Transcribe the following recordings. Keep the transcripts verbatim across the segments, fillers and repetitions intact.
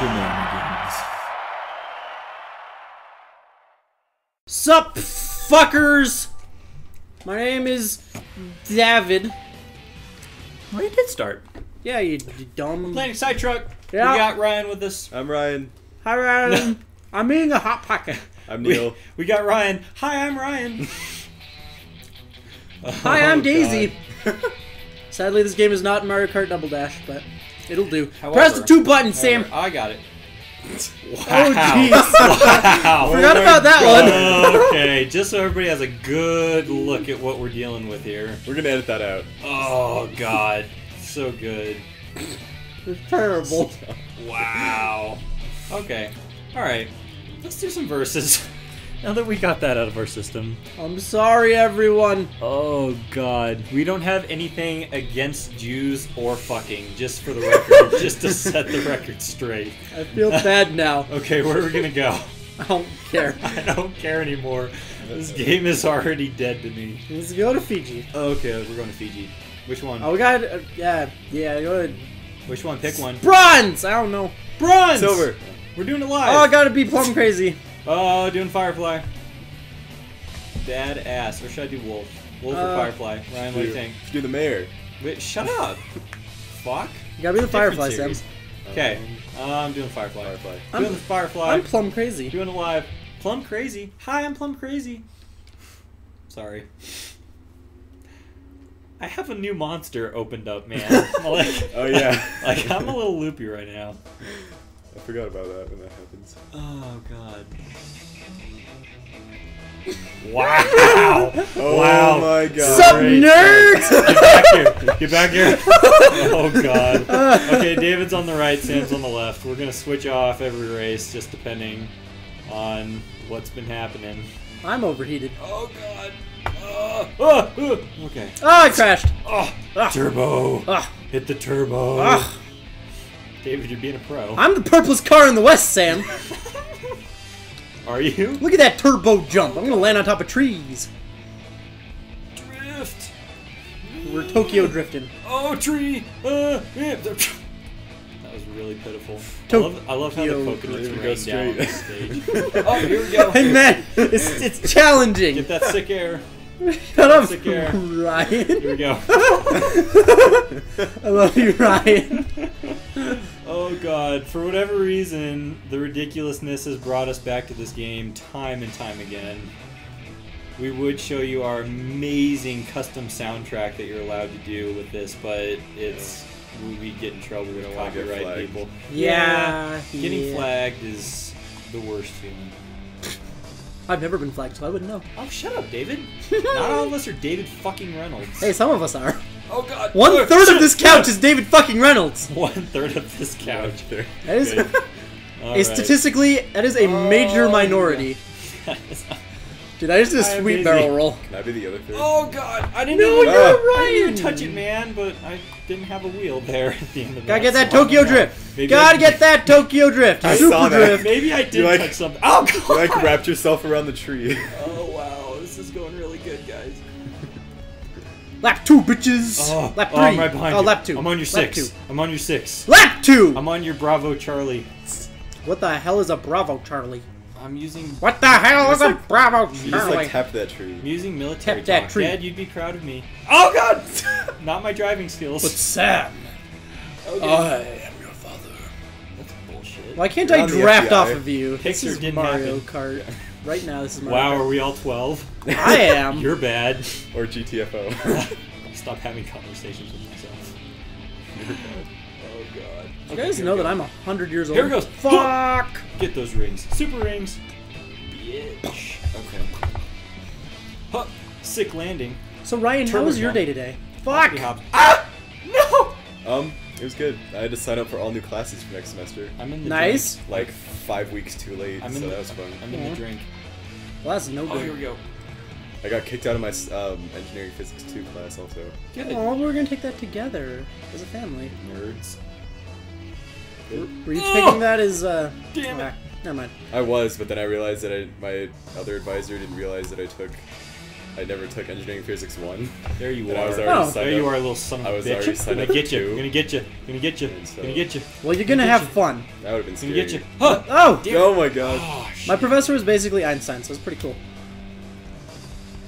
shenanigans. Sup, fuckers! My name is David. Well, you did start. Yeah, you, you dumb. We're playing Excite Truck. Yeah. We got Ryan with us. I'm Ryan. Hi, Ryan. I'm eating a Hot Pocket. I'm Neil. We, we got Ryan. Hi, I'm Ryan. Oh, hi, I'm Daisy. Sadly, this game is not Mario Kart Double Dash, but it'll do. However, press the two button, Sam. However, I got it. Wow. Oh, jeez. Wow. Forgot oh about that God. one. Okay, just so everybody has a good look at what we're dealing with here. We're going to edit that out. Oh, God. So good. It's terrible. Wow. Okay. All right. Let's do some verses. Now that we got that out of our system. I'm sorry, everyone. Oh, God. We don't have anything against Jews or fucking, just for the record, just to set the record straight. I feel bad now. Okay, where are we gonna go? I don't care. I don't care anymore. This game is already dead to me. Let's go to Fiji. Oh, okay, we're going to Fiji. Which one? Oh, we got... Uh, yeah, yeah, go ahead. Which one? Pick one. Bronze! I don't know. Bronze! It's over. We're doing it live. Oh, I gotta be plumb crazy. Oh, doing Firefly. Bad ass. Or should I do Wolf? Wolf uh, or Firefly? Ryan, what do you think? Should do the mayor. Wait, shut up. Fuck. You gotta be the Firefly, Sam. Okay. Um, I'm doing Firefly. Firefly. I'm doing the Firefly. I'm plum crazy. Doing it live. Plum crazy. Hi, I'm plum crazy. Sorry. I have a new monster opened up, man. Like, oh, yeah. Like, I'm a little loopy right now. I forgot about that when that happens. Oh, God. Wow! Oh, wow. My God. Sup, nerds! Get back here. Get back here. Oh, God. Okay, David's on the right, Sam's on the left. We're going to switch off every race, just depending on what's been happening. I'm overheated. Oh, God. Uh, uh, uh. Okay. Oh, I crashed. Oh, ah. Turbo. Ah. Hit the turbo. Ah. David, you're being a pro. I'm the purplest car in the West, Sam. Are you? Look at that turbo jump. I'm going to land on top of trees. Drift. We're Tokyo drifting. Oh, tree. Uh, yeah. That was really pitiful. I love, I love how the coconuts rain go down the stage. Oh, here we go. Hey, man, it's, it's challenging. Get that sick air. Shut up, sick air. Ryan. Here we go. I love you, Ryan. Oh, God. For whatever reason, the ridiculousness has brought us back to this game time and time again. We would show you our amazing custom soundtrack that you're allowed to do with this, but it's... we get in trouble with copyright get people. Yeah. yeah. Getting yeah. flagged is the worst feeling. I've never been flagged, so I wouldn't know. Oh, shut up, David. Not all of us are David fucking Reynolds. Hey, some of us are. Oh, God. One Look, third of this couch is David fucking Reynolds. One third of this couch. That is a right. statistically, that is a oh, major minority. Yeah. Dude, I just did a sweet amazing. barrel roll. Can I be the other third? Oh, God. I didn't no, even, you're uh, right. I didn't even touch it, man, but I didn't have a wheel there at the end of the Gotta get that Tokyo Drift. Gotta get that Tokyo Drift. I Super saw that. Drift. Maybe I did like, touch something. Oh, God. You, like, wrapped yourself around the tree. Oh, wow. This is going really good, guys. Lap two, bitches. Oh, lap three. Oh, I'm right behind oh, you. lap two. I'm on your lap six. Two. I'm on your six. Lap two. I'm on your Bravo Charlie. What the hell is a Bravo Charlie? I'm using... What the hell is a like, Bravo Charlie? You just, like, tap that tree. I'm using military tap that talk. Tree. Dad, you'd be proud of me. Oh, God! Not my driving skills. But Sam, okay. I am your father. That's bullshit. Why can't You're I draft off of you? Picture this is Mario happen. Kart. Right now, this is Mario Wow, Kart. Are we all twelve? I am. You're bad. Or G T F O. Stop having conversations with myself. You're bad. You guys okay, know that I'm a hundred years old. Here it goes. Fuck! Get those rings. Super rings. Bitch. Okay. Huh. Sick landing. So, Ryan, Turbo how was your day today? Fuck! Ah! No! Um, it was good. I had to sign up for all new classes for next semester. I'm in the Nice. Drink. Like, five weeks too late, I'm so the, that was fun. I'm in yeah. the drink. Well, that's no good. Oh, here we go. I got kicked out of my um, Engineering Physics two class also. Good. Oh, we're gonna take that together as a family. Nerds. Were you taking oh, that as, uh... Damn it. Right, never mind. I was, but then I realized that I, my other advisor didn't realize that I took I never took Engineering Physics one. There you and are. I was oh. There you up. are, little son of a bitch. I was already gonna get you. Two. Gonna get you. Gonna get you. So gonna get you. Well, you're gonna, gonna have you. fun. That would've been scary. Gonna get you. Huh. Oh! Damn. Oh my god. Oh, my professor was basically Einstein, so it's pretty cool.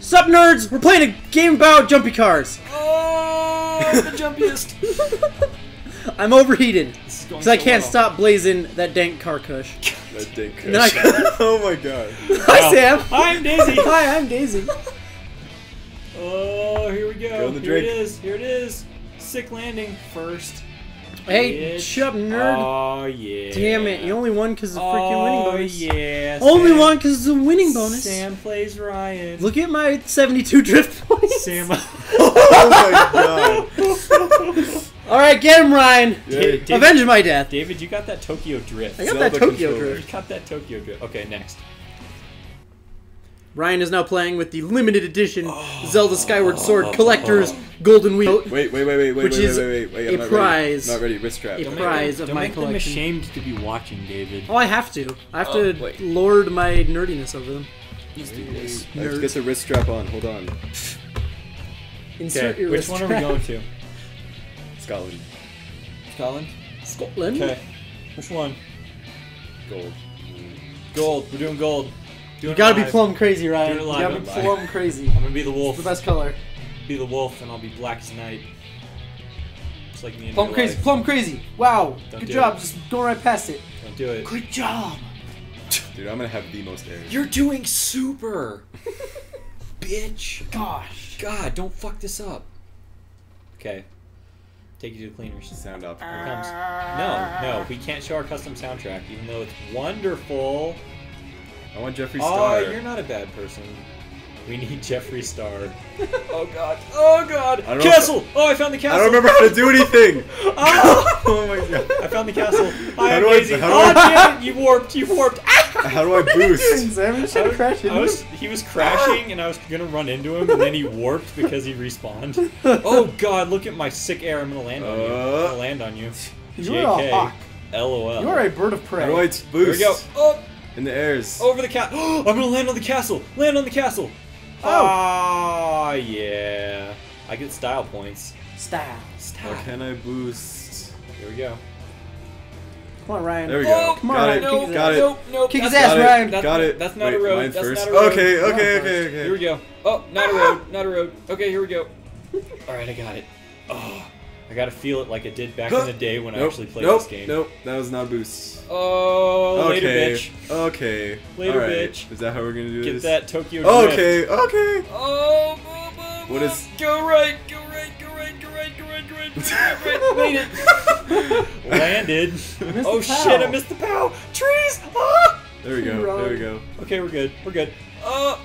Sup, nerds? We're playing a game about jumpy cars. Oh, the jumpiest. I'm overheated because so I can't well. stop blazing that dank car cush. That dank cush. I... oh my god. Hi, wow. Sam. Hi, I'm Daisy. Hi, I'm Daisy. Oh, here we go. go here drink. it is. Here it is. Sick landing first. Hey, shut up, nerd. Oh, yeah. Damn it. You only won because of the freaking oh, winning bonus. Oh, yeah. Sam. Only won because of the winning bonus. Sam plays Ryan. Look at my seventy-two drift points. Sam. Oh, my god. All right, get him, Ryan. Yeah. David, avenge my death. David, you got that Tokyo drift. I got Zelda that Tokyo controller. drift. You got that Tokyo drift. Okay, next. Ryan is now playing with the limited edition oh, Zelda Skyward Sword oh, Collector's oh. Golden Wheel. Wait, wait, wait, wait, wait, which wait, is wait, wait, wait, wait. I'm a prize. Not ready. Wrist strap. A prize of my collection. Don't make them ashamed to be watching, David. Oh, I have to. I have oh, to wait. lord my nerdiness over them. Let's do this. Let's get the wrist strap on. Hold on. Insert your wrist strap. Which one are we going to? Scotland. Scotland? Scotland? Okay. Which one? Gold. Gold. We're doing gold. Doing you gotta be plumb crazy, Ryan. You gotta be plumb crazy. I'm gonna be the wolf. It's the best color. Be the wolf, and I'll be black as night. Just like me and Plum crazy. Life. Plum crazy. Wow. Don't Good job. It. Just going right past it. Don't do it. Good job. Dude, I'm gonna have the most errors. You're doing super. Bitch. Gosh. God, don't fuck this up. Okay. Take you to the cleaners. Sound off. Here it comes. No, no, we can't show our custom soundtrack, even though it's wonderful. I want Jeffree Star. Oh, you're not a bad person. We need Jeffree Star. Oh god. Oh god. Castle! I, oh, I found the castle. I don't remember how to do anything. Oh. Oh my god. I found the castle. I am Daisy. I, oh damn it! You warped. You warped. How do I boost? I was, I was, he was crashing, and I was gonna run into him, and then he warped because he respawned. Oh god! Look at my sick air. I'm gonna land on uh, you. I'm gonna land on you. You're a hawk. L O L. You're a bird of prey. How do I boost? Here we go. Oh. In the airs. Over the castle. I'm gonna land on the castle. Land on the castle. Oh. Oh yeah. I get style points. Style. Style. How can I boost? Here we go. Come on, Ryan. There we go. Oh, come on, Ryan. No, got it. Nope, nope. Kick his ass, got Ryan. It. Got it. That's not Wait, a road. That's first? not a road. Okay, okay, okay, okay. Here we go. Oh, not a road. Not a road. Okay, here we go. All right, I got it. Oh, I gotta feel it like I did back in the day when nope, I actually played nope, this game. Nope, that was not a boost. Oh, later, okay, bitch. Okay. Later, right. bitch. Is that how we're gonna do Get this? Get that Tokyo drift. Okay, okay. Oh, blah, blah, blah. What is? Go right. Go right. Go right. Go right. Go right. Go right. Go right. Made it. Landed. Oh shit, I missed the pow! Trees! Ah! There we go, Rogue. there we go. Okay, we're good, we're good. Uh,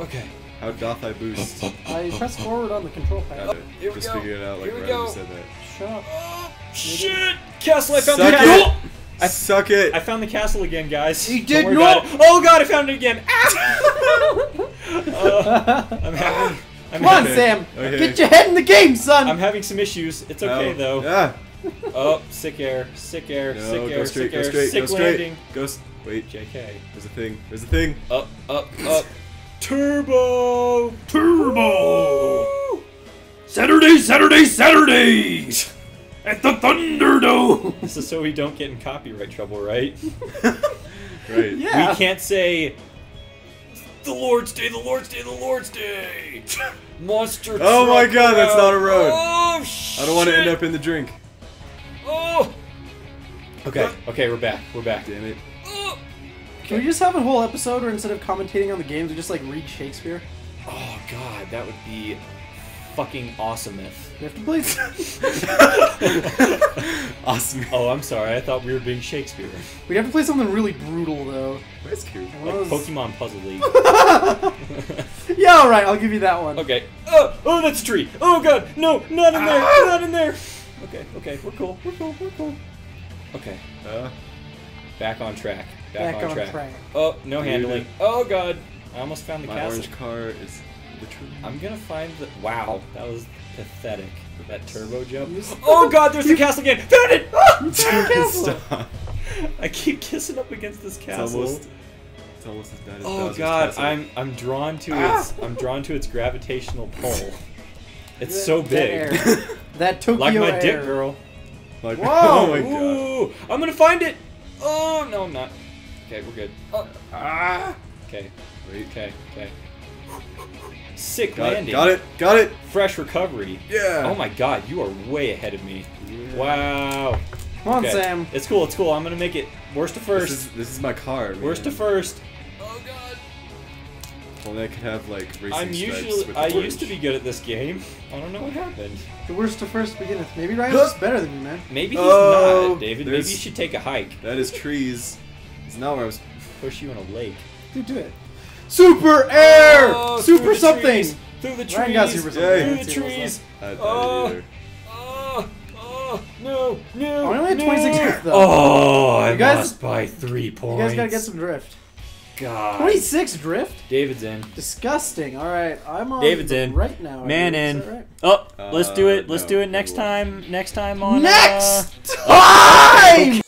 okay. How doth I boost? I press forward on the control pad. Oh, here we Just go. figured it out like Here we Ryan go. said that. Shut up. Oh, shit! Castle, I found Suck the castle! It. I Suck it! I found the castle again, guys. You did not! Oh god, I found it again! Ah! uh, I'm having... I'm Come having, on, Sam! Okay. Get your head in the game, son! I'm having some issues. It's okay, no. though. Yeah. Oh, sick air, sick air, no, sick air, straight, sick air, straight, sick go landing. Go wait, J K. There's a thing. There's a thing. Up, up, up. Turbo, turbo. Woo! Saturday, Saturday, Saturday. At the Thunderdome. This is so we don't get in copyright trouble, right? Right. Yeah. We can't say the Lord's Day, the Lord's Day, the Lord's Day. Monster. Oh my God, road. that's not a road. Oh shit. I don't want to end up in the drink. Oh! Okay, okay, we're back. We're back. Damn it. Oh. Can we just have a whole episode where instead of commentating on the games, we just, like, read Shakespeare? Oh, God, that would be fucking awesome if. We have to play Awesome. Oh, I'm sorry. I thought we were being Shakespeare. We'd have to play something really brutal, though. That's cute. Like was... Pokemon Puzzle League. Yeah, alright, I'll give you that one. Okay. Oh, oh, that's a tree. Oh, God. No, not in there. Ah! Not in there. Okay, okay, we're cool, we're cool, we're cool. Okay. Uh, back on track. Back, back on, on track. track. Oh, no Dude. handling. Oh, God. I almost found the My castle. My orange car is literally... I'm gonna find the... Wow, that was pathetic. That turbo jump. Oh, God, there's the castle again! Found it! Ah! Castle. Stop. I keep kissing up against this castle. It's almost... tell us that it oh god, I'm I'm drawn to ah. its I'm drawn to its gravitational pull. It's that, so big. That, that took like you my air. Dick, girl. Like, whoa! Oh my ooh. God! I'm gonna find it. Oh no, I'm not. Okay, we're good. Oh. Ah. Okay. Wait. Okay. Okay. Sick got landing. It, got it. Got it. Fresh recovery. Yeah. Oh my god, you are way ahead of me. Yeah. Wow. Come on, okay. Sam. It's cool. It's cool. I'm gonna make it worst to first. This is, this is my card. Worst man. To first. Oh god. Well, I could have like racing I'm usually. With I orange. Used to be good at this game. I don't know what happened. The worst to first beginneth. Maybe Ryan's better than you, man. Maybe he's oh, not, David. Maybe you should take a hike. That is trees. It's not where I was. Push you in a lake. Dude, do it. Super air. Oh, super something. Trees. Through the trees. Ryan got super something. Yeah, through the trees. I, I oh. Didn't either. No, no, I only had twenty-six drift, though. Oh, I guys, lost by three points. You guys gotta get some drift. God. twenty-six drift? David's in. Disgusting. All right, I'm on David's in. Right now. Man in. Right? Oh, uh, let's do it. Let's no, do it next time. Next time on... Next uh, time! Okay.